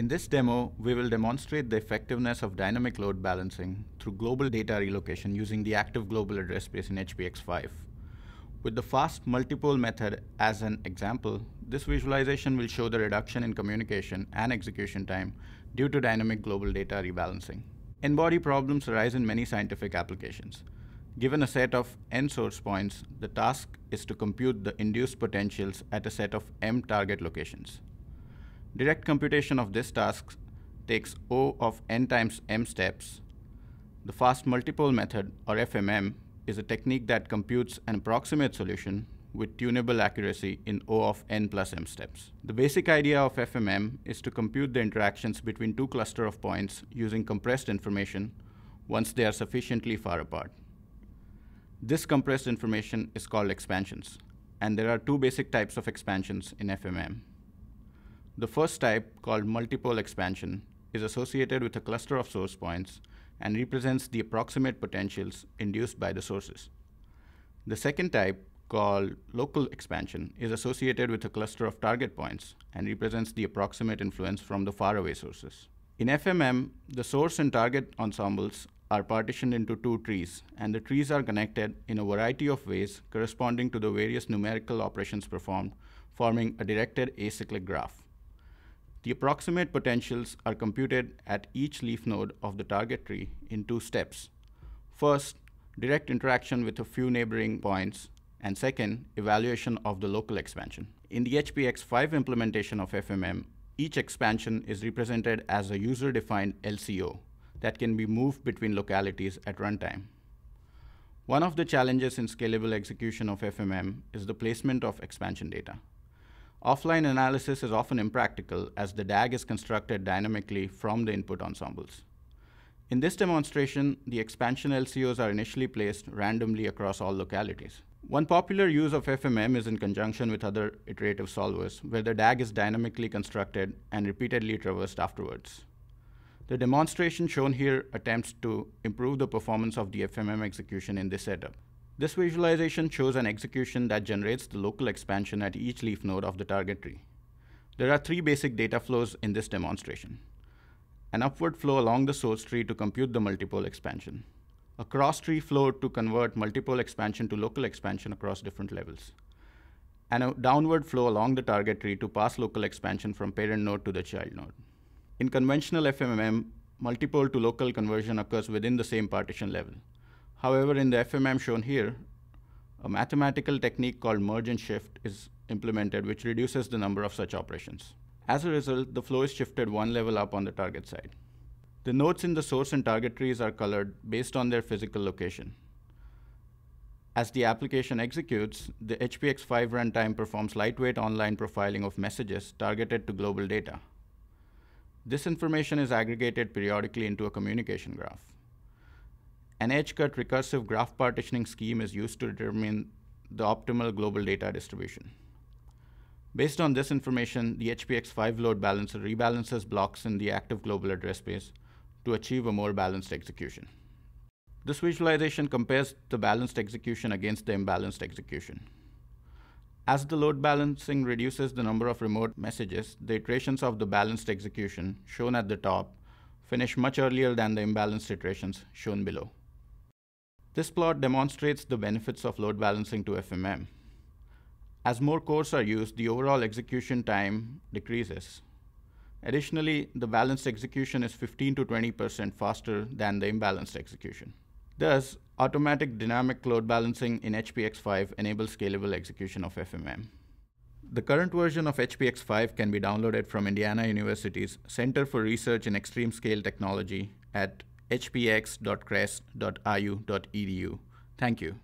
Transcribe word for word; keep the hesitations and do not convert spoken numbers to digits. In this demo, we will demonstrate the effectiveness of dynamic load balancing through global data relocation using the active global address space in H P X five. With the fast multipole method as an example, this visualization will show the reduction in communication and execution time due to dynamic global data rebalancing. N-body problems arise in many scientific applications. Given a set of n source points, the task is to compute the induced potentials at a set of m target locations. Direct computation of this task takes O of n times m steps. The fast multipole method, or F M M, is a technique that computes an approximate solution with tunable accuracy in O of n plus m steps. The basic idea of F M M is to compute the interactions between two clusters of points using compressed information once they are sufficiently far apart. This compressed information is called expansions, and there are two basic types of expansions in F M M. The first type, called multipole expansion, is associated with a cluster of source points and represents the approximate potentials induced by the sources. The second type, called local expansion, is associated with a cluster of target points and represents the approximate influence from the faraway sources. In F M M, the source and target ensembles are partitioned into two trees, and the trees are connected in a variety of ways corresponding to the various numerical operations performed, forming a directed acyclic graph. The approximate potentials are computed at each leaf node of the target tree in two steps. First, direct interaction with a few neighboring points, and second, evaluation of the local expansion. In the H P X five implementation of F M M, each expansion is represented as a user-defined L C O that can be moved between localities at runtime. One of the challenges in scalable execution of F M M is the placement of expansion data. Offline analysis is often impractical as the D A G is constructed dynamically from the input ensembles. In this demonstration, the expansion L C Os are initially placed randomly across all localities. One popular use of F M M is in conjunction with other iterative solvers, where the D A G is dynamically constructed and repeatedly traversed afterwards. The demonstration shown here attempts to improve the performance of the F M M execution in this setup. This visualization shows an execution that generates the local expansion at each leaf node of the target tree. There are three basic data flows in this demonstration. An upward flow along the source tree to compute the multipole expansion. A cross-tree flow to convert multipole expansion to local expansion across different levels. And a downward flow along the target tree to pass local expansion from parent node to the child node. In conventional F M M, multipole to local conversion occurs within the same partition level. However, in the F M M shown here, a mathematical technique called merge and shift is implemented, which reduces the number of such operations. As a result, the flow is shifted one level up on the target side. The nodes in the source and target trees are colored based on their physical location. As the application executes, the H P X five runtime performs lightweight online profiling of messages targeted to global data. This information is aggregated periodically into a communication graph. An edge-cut recursive graph partitioning scheme is used to determine the optimal global data distribution. Based on this information, the H P X five load balancer rebalances blocks in the active global address space to achieve a more balanced execution. This visualization compares the balanced execution against the imbalanced execution. As the load balancing reduces the number of remote messages, the iterations of the balanced execution, shown at the top, finish much earlier than the imbalanced iterations, shown below. This plot demonstrates the benefits of load balancing to F M M. As more cores are used, the overall execution time decreases. Additionally, the balanced execution is fifteen to twenty percent faster than the imbalanced execution. Thus, automatic dynamic load balancing in H P X five enables scalable execution of F M M. The current version of H P X five can be downloaded from Indiana University's Center for Research in Extreme Scale Technology at h p x dot crest dot i u dot e d u. Thank you.